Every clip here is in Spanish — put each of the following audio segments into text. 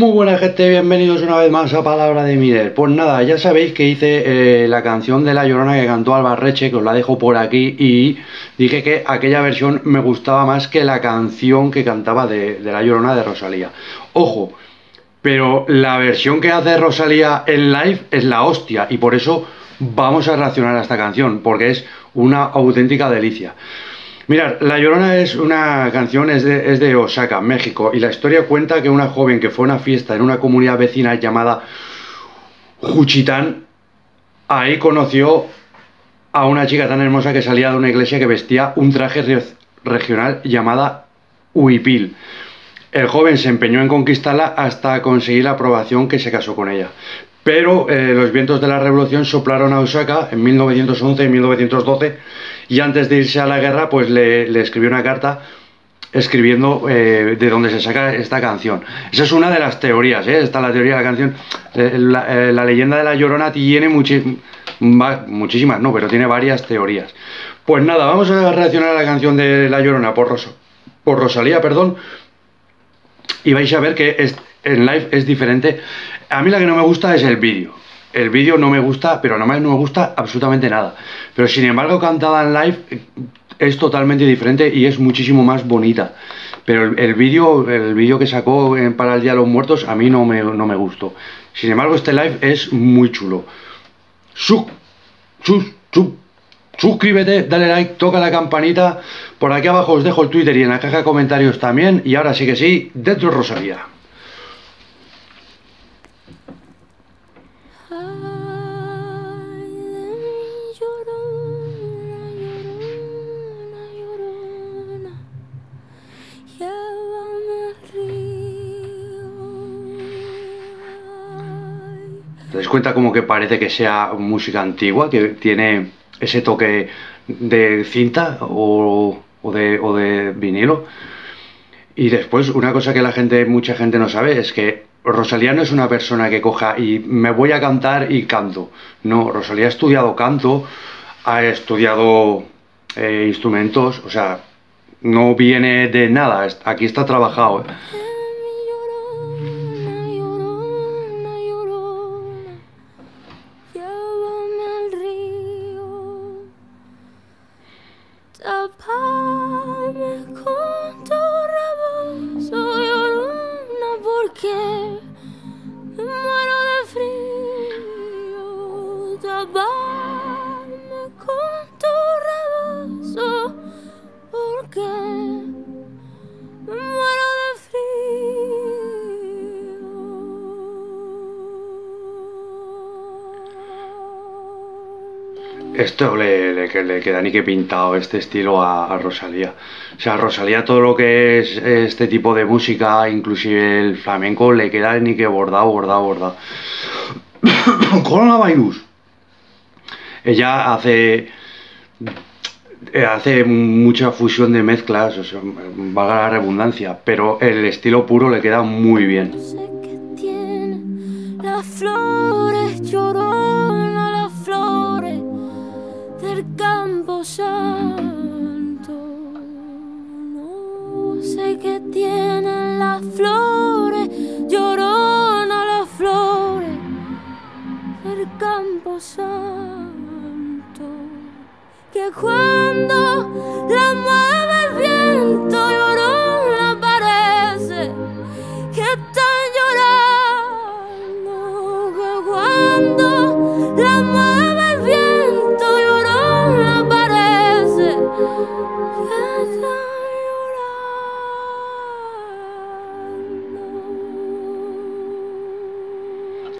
Muy buena gente, bienvenidos una vez más a Palabra de Miller. Pues nada, ya sabéis que hice la canción de La Llorona que cantó Alba Reche, que os la dejo por aquí, y dije que aquella versión me gustaba más que la canción que cantaba de La Llorona de Rosalía. Ojo, pero la versión que hace Rosalía en live es la hostia, y por eso vamos a reaccionar a esta canción, porque es una auténtica delicia. Mirad, La Llorona es una canción, es de Oaxaca, México, y la historia cuenta que una joven que fue a una fiesta en una comunidad vecina llamada Juchitán, ahí conoció a una chica tan hermosa que salía de una iglesia que vestía un traje regional llamada Huipil. El joven se empeñó en conquistarla hasta conseguir la aprobación que se casó con ella. Pero los vientos de la revolución soplaron a Oaxaca en 1911 y 1912, y antes de irse a la guerra pues le escribió una carta escribiendo de dónde se saca esta canción. Esa es una de las teorías, esta es la teoría de la canción. La leyenda de La Llorona tiene muchísimas, no, pero tiene varias teorías. Pues nada, vamos a reaccionar a la canción de La Llorona por Rosalía, perdón, y vais a ver que en live es diferente. A mí la que no me gusta es el vídeo. El vídeo no me gusta, pero nada más no me gusta absolutamente nada. Pero sin embargo, cantada en live es totalmente diferente y es muchísimo más bonita. Pero el vídeo que sacó para el Día de los Muertos a mí no me gustó. Sin embargo, este live es muy chulo. Suscríbete, dale like, toca la campanita. Por aquí abajo os dejo el Twitter y en la caja de comentarios también. Y ahora sí que sí, dentro Rosalía. ¿Te das cuenta como que parece que sea música antigua, que tiene ese toque de cinta o de vinilo? Y después, una cosa que mucha gente no sabe es que Rosalía no es una persona que coja y me voy a cantar y canto. No, Rosalía ha estudiado canto, ha estudiado instrumentos, o sea, no viene de nada, aquí está trabajado. Esto le queda ni que pintado este estilo a Rosalía. O sea, a Rosalía todo lo que es este tipo de música, inclusive el flamenco, le queda ni que bordado. Coronavirus. Ella hace mucha fusión de mezclas, o sea, valga la redundancia, pero el estilo puro le queda muy bien. Las flores llorona, las flores del campo santo. No sé qué tienen las flores llorona, las flores del campo santo, que cuando la mueve el viento llorona parece que están llorando, que cuando la mueve el viento llorona parece que están llorando.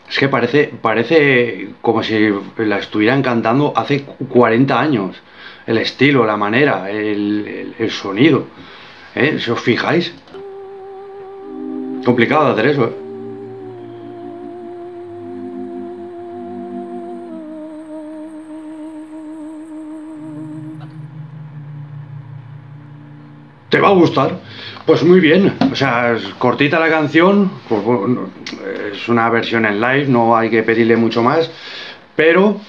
Es que parece como si la estuvieran cantando hace 40 años. El estilo, la manera, el sonido, si os fijáis. Complicado de hacer eso, Te va a gustar. Pues muy bien, o sea, es cortita la canción, pues, bueno, es una versión en live, no hay que pedirle mucho más, pero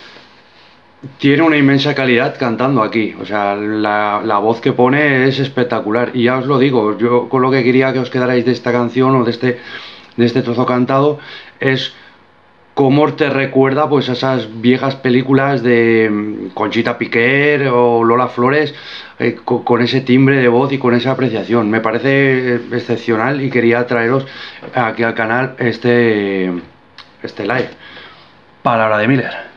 tiene una inmensa calidad cantando aquí. O sea, la voz que pone es espectacular. Y ya os lo digo, yo con lo que quería que os quedarais de esta canción o de este de este trozo cantado es cómo te recuerda pues a esas viejas películas de Conchita Piquer o Lola Flores, con ese timbre de voz y con esa apreciación. Me parece excepcional y quería traeros aquí al canal este live. Palabra de Miller.